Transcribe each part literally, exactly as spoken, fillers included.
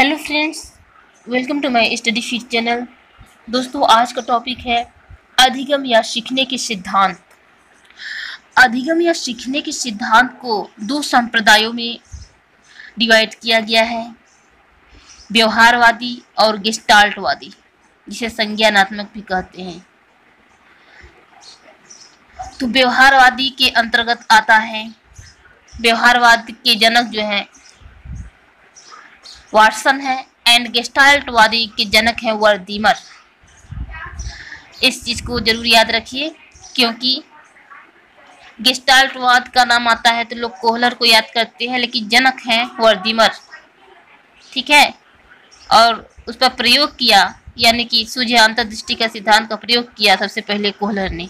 Hello friends, welcome to my study fit channel. दोस्तों, आज का टॉपिक है अधिगम या सीखने के सिद्धांत। अधिगम या सीखने के सिद्धांत को दो संप्रदायों में डिवाइड किया गया है, व्यवहारवादी और गेस्टाल्टवादी, जिसे संज्ञानात्मक भी कहते हैं। तो व्यवहारवादी के अंतर्गत आता है, व्यवहारवाद के जनक जो हैं वाटसन है एंड गेस्टाल्टवादी के जनक हैं वर्थिमर। इस चीज़ को जरूर याद रखिए, क्योंकि गेस्टाल्टवाद का नाम आता है तो लोग कोहलर को याद करते हैं, लेकिन जनक हैं वर्थिमर, ठीक है। और उस पर प्रयोग किया, यानी कि सूझे अंतर्दृष्टि का सिद्धांत का प्रयोग किया सबसे पहले कोहलर ने,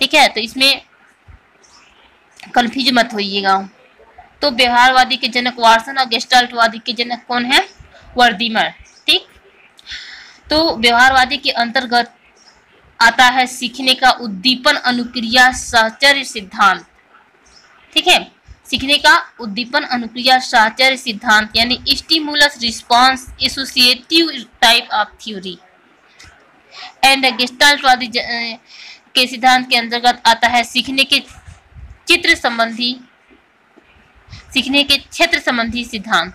ठीक है। तो इसमें कन्फ्यूज मत होइएगा। तो व्यवहारवादी के जनक वाटसन और गेस्टाल्टवादी के जनक कौन है? वर्थिमर, ठीक। तो व्यवहारवादी के अंतर्गत आता है सीखने का उद्दीपन अनुक्रिया सहचर्य सिद्धांत, ठीक है। सीखने का उद्दीपन अनुक्रिया सहचर्य सिद्धांत यानी stimulus response associative type of theory. And गेस्टाल्टवादी के सिद्धांत के अंतर्गत आता है सीखने के चित्र संबंधी सीखने के क्षेत्र संबंधी सिद्धांत,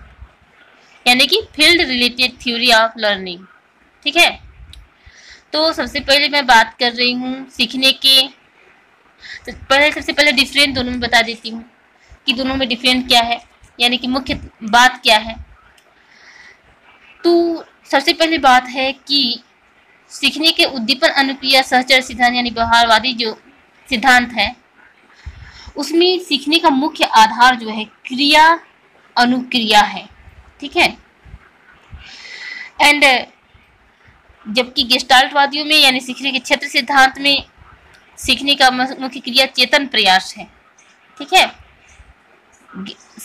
यानी कि field related theory of learning, ठीक है। तो सबसे पहले मैं बात कर रही हूँ सीखने के तो पहले सबसे पहले डिफरेंट दोनों में बता देती हूँ कि दोनों में डिफरेंट क्या है, यानी कि मुख्य बात क्या है। तो सबसे पहले बात है कि सीखने के उद्दीपन अनुक्रिया सहचर सिद्धांत यानी व्यवहारवादी जो सिद्धांत है, उसमें सीखने का मुख्य आधार जो है क्रिया अनुक्रिया है, ठीक है। एंड जबकि गेस्टाल्टवादियों में यानी सीखने के क्षेत्र सिद्धांत में सीखने का मुख्य क्रिया चेतन प्रयास है, ठीक है।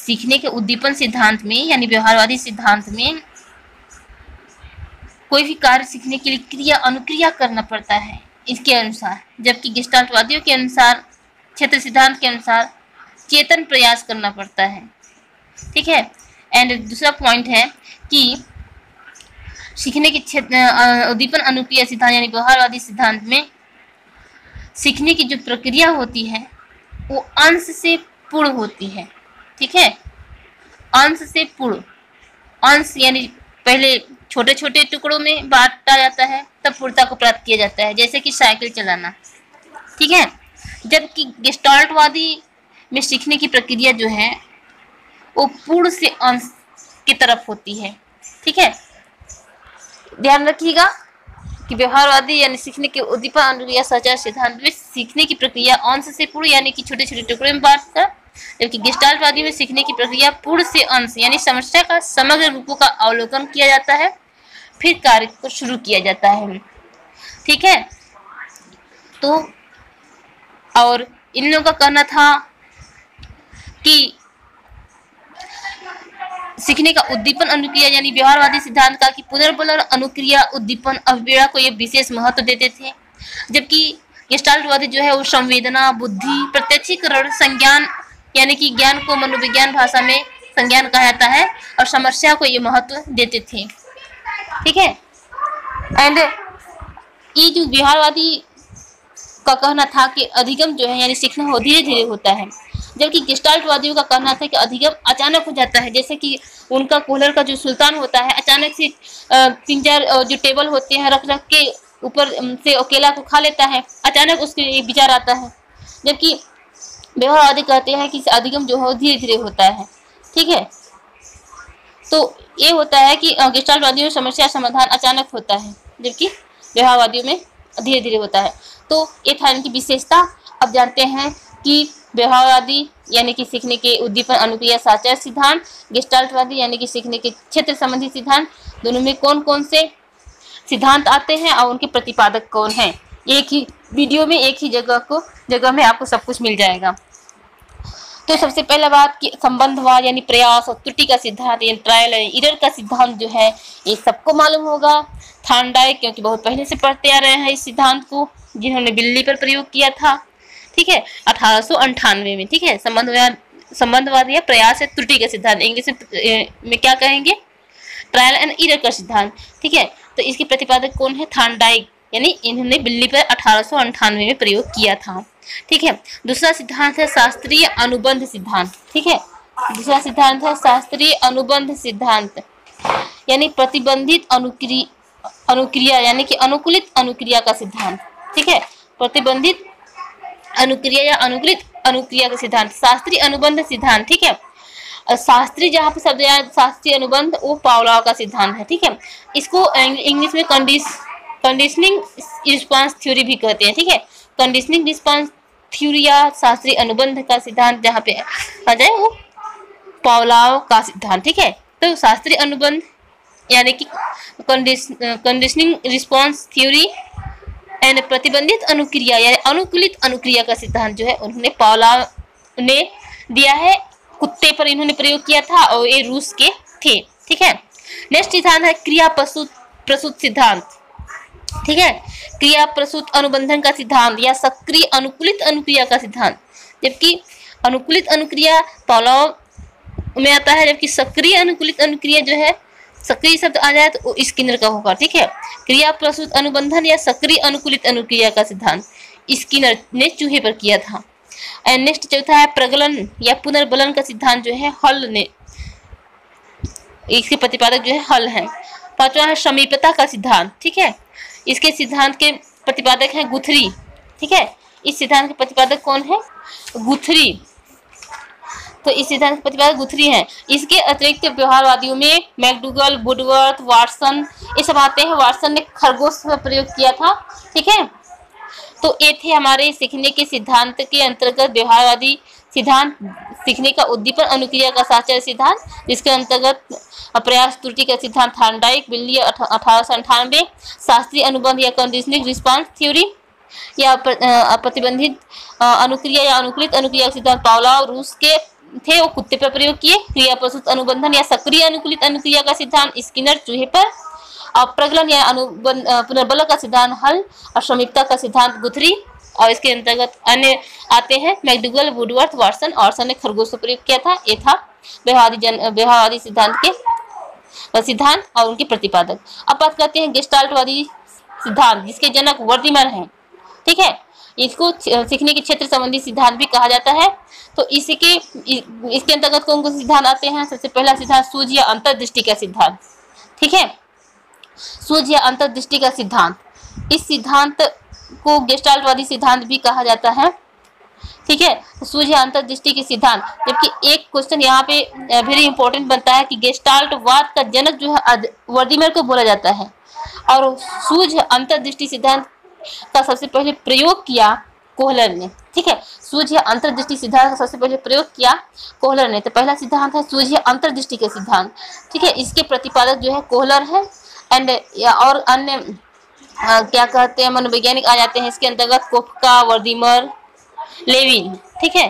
सीखने के उद्दीपन सिद्धांत में यानी व्यवहारवादी सिद्धांत में कोई भी कार्य सीखने के लिए क्रिया अनुक्रिया करना पड़ता है इसके अनुसार, जबकि गेस्टाल्टवादियों के अनुसार क्षेत्र सिद्धांत के अनुसार चेतन प्रयास करना पड़ता है, ठीक है। एंड दूसरा पॉइंट है कि सीखने के क्षेत्र उद्दीपन अनुक्रिया सिद्धांत यानी व्यवहारवादी सिद्धांत में सीखने की जो प्रक्रिया होती है वो अंश से पूर्ण होती है, ठीक है। अंश से पूर्ण, अंश यानी पहले छोटे छोटे टुकड़ों में बांटा जाता है तब पूर्णता को प्राप्त किया जाता है, जैसे कि साइकिल चलाना, ठीक है। जबकि गेस्टाल्टवादी में सीखने की प्रक्रिया जो है वो पूर्ण से अंश की तरफ होती है, ठीक है। ध्यान रखिएगा कि व्यवहारवादी यानी सीखने के उद्दीपन अनुक्रिया सहचर्य सिद्धांत में सीखने की प्रक्रिया अंश से पूर्ण यानी कि छोटे छोटे टुकड़े में बांट कर, जबकि गेस्टाल्टवादी में सीखने की प्रक्रिया पूर्ण से अंश यानी समस्या का समग्र रूपों का अवलोकन किया जाता है, फिर कार्य को शुरू किया जाता है, ठीक है। तो और इन लोगों का कहना था कि सीखने का उद्दीपन अनुक्रिया यानी व्यवहारवादी सिद्धांत का कि पुनर्बल और अनुक्रिया उद्दीपन अभिप्रेरणा को ये विशेष महत्व देते थे, जबकि गेस्टाल्टवादी जो है वो संवेदना, बुद्धि, प्रत्यक्षीकरण, संज्ञान यानी कि ज्ञान को मनोविज्ञान भाषा में संज्ञान कहा जाता है, और समस्या को ये महत्व देते थे, ठीक है। एंड ये जो व्यवहारवादी का कहना था कि अधिगम जो है यानी सीखना हो धीरे धीरे होता है, जबकि गेस्टाल्टवादियों का कहना था कि अधिगम अचानक हो जाता है, जैसे कि उनका कोहलर का जो सुल्तान होता है अचानक से तीन चार जो टेबल होते हैं रख रख के ऊपर से अकेला को खा लेता है, अचानक उसके एक विचार आता है। जबकि व्यवहारवादी कहते हैं कि अधिगम जो है धीरे धीरे होता है, ठीक है। तो ये होता है कि गेस्टाल्टवादियों में समस्या समाधान अचानक होता है, जबकि व्यवहारवादियों में धीरे धीरे होता है। तो ये था इनकी विशेषता। अब जानते हैं कि व्यवहारवादी यानी कि सीखने के उद्दीपन अनुक्रिया साचर सिद्धांत, गेस्टाल्टवादी यानी कि सीखने के क्षेत्र संबंधी सिद्धांत, दोनों में कौन कौन से सिद्धांत आते हैं और उनके प्रतिपादक कौन हैं। एक ही वीडियो में एक ही जगह को जगह में आपको सब कुछ मिल जाएगा। तो सबसे पहला बात कि संबंधवाद यानी प्रयास और त्रुटि का सिद्धांत यानी ट्रायल एंड एरर का सिद्धांत जो है ये सबको मालूम होगा। थॉर्नडाइक, क्योंकि बहुत पहले से पढ़ते आ रहे हैं इस सिद्धांत को, जिन्होंने बिल्ली पर प्रयोग किया था, ठीक है, अठारह सौ अंठानवे में, ठीक है। संबंधवाद संबंधवाद या प्रयास है त्रुटि का सिद्धांत, इंग्लिश में क्या कहेंगे ट्रायल एंड एरर का सिद्धांत, ठीक है। तो इसके प्रतिपादक कौन है? थॉर्नडाइक, यानी इन्होंने बिल्ली पर अठारह सौ अंठानवे में प्रयोग किया था, ठीक है। दूसरा सिद्धांत है शास्त्रीय अनुबंध सिद्धांत, ठीक है। दूसरा सिद्धांत है शास्त्रीय अनुबंध सिद्धांत, यानी प्रतिबंधित अनुक्रिया अनुक्रिया यानी कि अनुकूलित अनुक्रिया का सिद्धांत, ठीक है। प्रतिबंधित अनुक्रिया या अनुकूलित अनुक्रिया का सिद्धांत, शास्त्रीय अनुबंध सिद्धांत, ठीक है। शास्त्रीय जहाँ पे शब्द आया शास्त्रीय अनुबंध, वो पावलाव का सिद्धांत है, ठीक है। इसको इंग्लिश में कंडीश कंडीशनिंग रिस्पांस थ्योरी भी कहते हैं, ठीक है। कंडीशनिंग रिस्पांस थ्योरी या शास्त्रीय अनुबंध का सिद्धांत जहाँ पे आ जाए वो पावलाव का सिद्धांत, ठीक है। तो शास्त्रीय अनुबंध यानी कि कंडीशनिंग रिस्पांस थ्योरी एंड प्रतिबंधित अनुक्रिया यानी अनुकूलित अनुक्रिया का सिद्धांत जो है उन्होंने पावलाव ने दिया है। कुत्ते पर इन्होंने प्रयोग किया था और ये रूस के थे, ठीक है। नेक्स्ट सिद्धांत है क्रिया प्रसूत प्रसूत सिद्धांत, ठीक है। क्रिया प्रसूत अनुबंधन का सिद्धांत या सक्रिय अनुकूलित अनुक्रिया का सिद्धांत, जबकि अनुकूलित अनुक्रिया पावलोव में आता है, जबकि सक्रिय अनुकूलित अनुक्रिया जो है सक्रिय शब्द आ जाए तो स्किनर का होगा, ठीक है। क्रिया प्रसूत अनुबंधन या सक्रिय अनुकूलित अनुक्रिया का सिद्धांत स्किनर ने चूहे पर किया था। एंड नेक्स्ट चौथा है प्रगलन या पुनर्बलन का सिद्धांत जो है हल ने, इसके प्रतिपादक जो है हल है। पांचवा है समीपता का सिद्धांत, ठीक है। इसके सिद्धांत के प्रतिपादक हैं गुथरी, ठीक है। इस सिद्धांत के प्रतिपादक कौन है? गुथरी। तो इस सिद्धांत के प्रतिपादक गुथरी हैं। इसके अतिरिक्त व्यवहारवादियों में मैकडूगल, वुडवर्थ, वाटसन ये सब आते हैं। वाटसन ने खरगोश पर प्रयोग किया था, ठीक है। तो ये थे हमारे सीखने के सिद्धांत के अंतर्गत व्यवहारवादी सिद्धांत, सीखने का उद्दीपन अनुक्रिया का साक्षर सिद्धांत, जिसके अंतर्गत प्रयास त्रुटि का सिद्धांत थॉर्नडाइक, बिल्ली अठारह सौ अंठानवे, शास्त्रीय अनुबंध या कंडीशनिंग रिस्पांस थ्योरी या प्रतिबंधित अनुक्रिया या अनुकूलित अनुक्रिया का सिद्धांत पावलोव, रूस के थे, वो कुत्ते पर प्रयोग किए। क्रिया प्रसूत अनुबंधन या सक्रिय अनुकूलित अनुक्रिया का सिद्धांत स्किनर चूहे पर, और प्रगलन या अनुबंध पुनर्बल का सिद्धांत हल, और समीपता का सिद्धांत गुथरी, और इसके अंतर्गत अन्य आते हैं मैकडूगल, वुडवर्थ, वाटसन। वाटसन ने खरगोश पर प्रयोग किया था। ये था व्यवहारवादी जन व्यवहारवादी सिद्धांत के सिद्धांत और उनके प्रतिपादक। अब बात करते हैं गेस्टाल्टवादी सिद्धांत, जिसके जनक वर्थिमर हैं, ठीक है। इसको सीखने के क्षेत्र संबंधी सिद्धांत भी कहा जाता है। तो इसी के इसके अंतर्गत कौन कौन से सिद्धांत आते हैं? सबसे पहला सिद्धांत सूझ या अंतर्दृष्टि का सिद्धांत, ठीक है। सूझ या अंतर्दृष्टि का सिद्धांत, इस सिद्धांत को गेस्टाल्टवादी सिद्धांत भी कहा जाता है, ठीक है। सूझ या अंतर्दृष्टि के सिद्धांत, जबकि एक क्वेश्चन यहाँ पे वेरी इंपॉर्टेंट बनता है कि गेस्टाल्टवाद का जनक जो है वर्थिमर को बोला जाता है, और सूझ अंतर्दृष्टि सिद्धांत का सबसे पहले प्रयोग किया कोहलर ने, ठीक है। सूझ या अंतर्दृष्टि सिद्धांत का सबसे पहले प्रयोग किया कोहलर ने। तो पहला सिद्धांत है सूझ या अंतर्दृष्टि का सिद्धांत, ठीक है। इसके प्रतिपादक जो है कोहलर है, एंड और अन्य क्या कहते हैं मनोवैज्ञानिक आ जाते हैं इसके अंतर्गत कोफका, वर्थिमर, लेविन, ठीक है।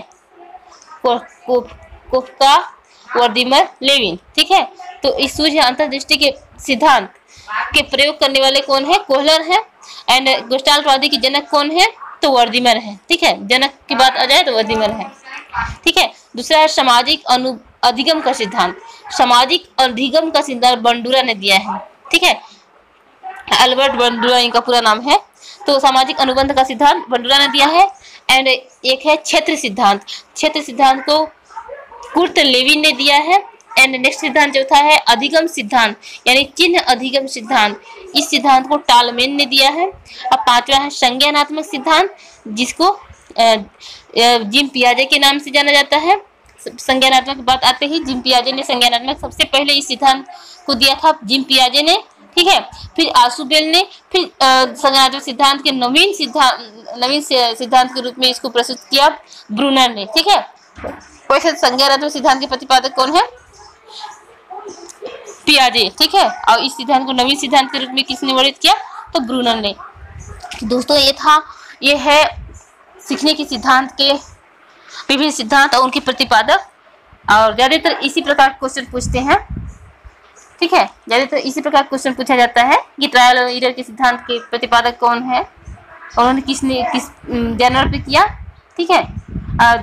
कोफका, वर्थिमर, लेविन, ठीक है। तो इस सूझ अंतर्दृष्टि के सिद्धांत के प्रयोग करने वाले कौन है? कोहलर है। एंड गेस्टाल्टवादी के जनक कौन है? तो वर्थिमर है, ठीक है। जनक की बात आ जाए तो वर्थिमर है, ठीक है। दूसरा है सामाजिक अनु अधिगम का सिद्धांत। सामाजिक अधिगम का सिद्धांत बंडूरा ने दिया है, ठीक है। अल्बर्ट बंडूरा इनका पूरा नाम है। तो सामाजिक अनुबंध का सिद्धांत बंडूरा ने दिया है। एंड एक है क्षेत्र सिद्धांत। क्षेत्र सिद्धांत को कुर्ट लेविन ने दिया है। एंड नेक्स्ट सिद्धांत चौथा है अधिगम सिद्धांत, यानी चिन्ह अधिगम सिद्धांत। इस सिद्धांत को टॉलमेन ने दिया है। और पांचवा है संज्ञानात्मक सिद्धांत, जिसको जिम पियाजे के नाम से जाना जाता है। संज्ञानात्मक बात आते ही जिम पियाजे ने संज्ञानात्मक सबसे पहले इस सिद्धांत को दिया था, जिम पियाजे ने, ठीक है। फिर आसुबेल ने फिर संज्ञानात्मक सिद्धांत के नवीन सिद्धांत नवीन सिद्धांत के रूप में इसको प्रस्तुत किया ब्रूनर ने, ठीक है। वैसे संज्ञानात्मक सिद्धांत के प्रतिपादक कौन है? पियाजे, ठीक है। और इस सिद्धांत को नवीन सिद्धांत के रूप में किसने वर्णित किया? तो ब्रूनर ने। दोस्तों ये था ये है सीखने के सिद्धांत के विभिन्न सिद्धांत और उनके प्रतिपादक, और ज़्यादातर इसी प्रकार के क्वेश्चन पूछते हैं, ठीक है। ज़्यादातर इसी प्रकार के क्वेश्चन पूछा जाता है कि ट्रायल और एरर के सिद्धांत के प्रतिपादक कौन है और उन्होंने किसने किस जर्नल पे किया, ठीक है।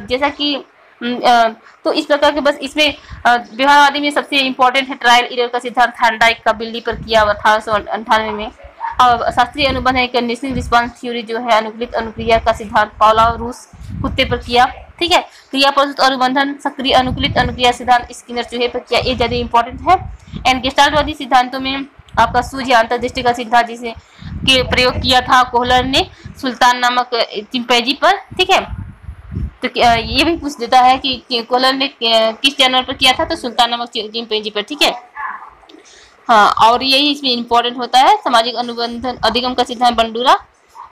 जैसा कि तो इस प्रकार के बस इसमें व्यवहारवादी में सबसे इम्पोर्टेंट है ट्रायल एरर का सिद्धांत, थॉर्नडाइक का बिल्ली पर किया हुआ था अठारह सौ अंठानवे में। और शास्त्रीय अनुबंध है कंडीशनिंग रिस्पांस थ्योरी जो है अनुकूलित अनुक्रिया का सिद्धांत पावलोव रूस कुत्ते पर किया, ठीक है। क्रियाप्रसुत अनुबंधन सक्रिय अनुकूलित अनुक्रिया सिद्धांत स्किनर चूहे पर किया, ये ज्यादा इंपॉर्टेंट है। एंड गेस्टाल्टवादी सिद्धांतों में आपका सूझ अंतर्दृष्टि का सिद्धांत जिसे के प्रयोग किया था कोहलर ने सुल्तान नामक चिंपैंजी पर, ठीक है। तो ये भी पूछ देता है कि कोहलर ने किस जानवर पर किया था, तो सुल्तान नामक चिंपैंजी पर, ठीक है। हाँ, और यही इसमें इम्पोर्टेंट होता है। सामाजिक अनुबंधन अधिगम का सिद्धांत बंडूरा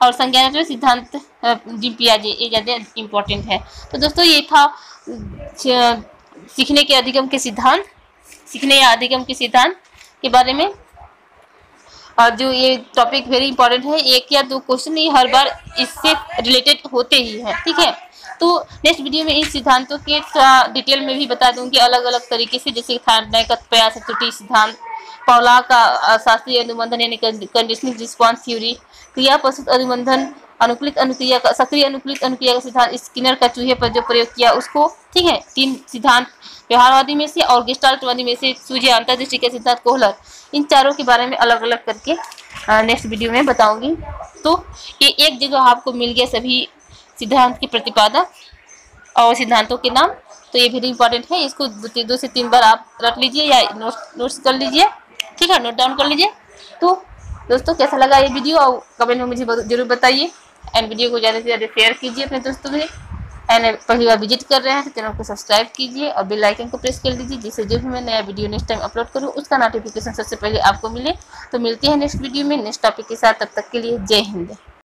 और संज्ञानात्मक सिद्धांत जीन पियाजे, ये ज़्यादा इम्पोर्टेंट है। तो दोस्तों ये था सीखने के अधिगम के सिद्धांत, सीखने या अधिगम के सिद्धांत के बारे में। और जो ये टॉपिक वेरी इंपॉर्टेंट है, एक या दो क्वेश्चन ये हर बार इससे रिलेटेड होते ही हैं, ठीक है। तो नेक्स्ट वीडियो में इन सिद्धांतों के थोड़ा डिटेल में भी बता दूंगी अलग अलग तरीके से, जैसे थॉर्नडाइक प्रयास त्रुटि सिद्धांत, पावला का शास्त्रीय अनुबंधन यानी कंडीशनिंग रिस्पांस थ्योरी, क्रियाप्रसुत अनुबंधन अनुकूलित अनुक्रिया का सक्रिय अनुकूलित अनुक्रिया का सिद्धांत स्किनर का चूहे पर जो प्रयोग किया उसको, ठीक है। तीन सिद्धांत व्यवहारवादी में से और गेस्टाल्टवादी में से सूझ अंतर्दृष्टि का सिद्धांत कोहलर, इन चारों के बारे में अलग अलग करके नेक्स्ट वीडियो में बताऊंगी। तो ये एक जगह आपको मिल गया सभी सिद्धांत के प्रतिपादन और सिद्धांतों के नाम, तो ये वेरी इंपॉर्टेंट है। इसको दो से तीन बार आप रट लीजिए या नोट्स कर लीजिए, ठीक है, नोट डाउन कर लीजिए। तो दोस्तों कैसा लगा ये वीडियो और कमेंट में मुझे जरूर बताइए। एंड वीडियो को ज़्यादा से ज़्यादा शेयर कीजिए अपने दोस्तों में। एंड पहली बार विजिट कर रहे हैं तो चैनल को सब्सक्राइब कीजिए और बेल आइकन को प्रेस कर दीजिए, जिससे जो भी मैं नया वीडियो नेक्स्ट टाइम अपलोड करूँ उसका नोटिफिकेशन सबसे पहले आपको मिले। तो मिलते हैं नेक्स्ट वीडियो में नेक्स्ट टॉपिक के साथ, तब तक के लिए जय हिंद।